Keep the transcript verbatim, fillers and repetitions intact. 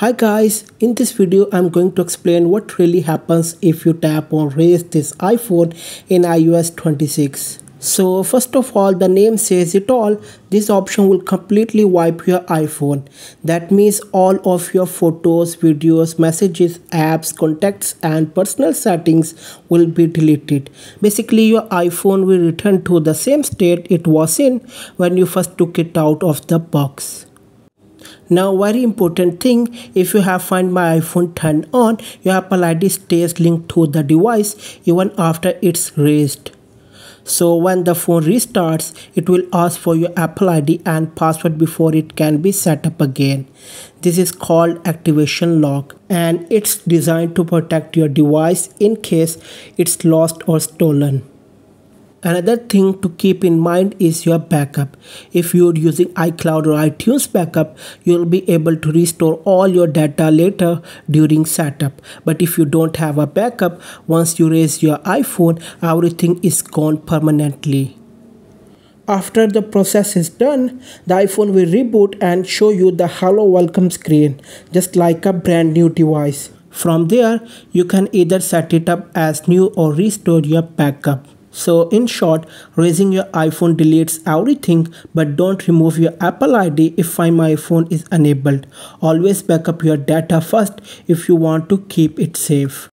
Hi guys, in this video I'm going to explain what really happens if you tap on raise this iPhone in i O S twenty-six. So first of all, the name says it all, this option will completely wipe your iPhone. That means all of your photos, videos, messages, apps, contacts and personal settings will be deleted. Basically your iPhone will return to the same state it was in when you first took it out of the box. Now very important thing, if you have Find My iPhone turned on, your Apple I D stays linked to the device even after it's raised. So when the phone restarts, it will ask for your Apple I D and password before it can be set up again. This is called Activation Lock and it's designed to protect your device in case it's lost or stolen. Another thing to keep in mind is your backup. If you're using iCloud or iTunes backup, you'll be able to restore all your data later during setup. But if you don't have a backup, once you raise your iPhone, everything is gone permanently. After the process is done, the iPhone will reboot and show you the Hello welcome screen, just like a brand new device. From there, you can either set it up as new or restore your backup. So in short, raising your iPhone deletes everything, but don't remove your Apple I D if Find My iPhone is enabled. Always backup your data first if you want to keep it safe.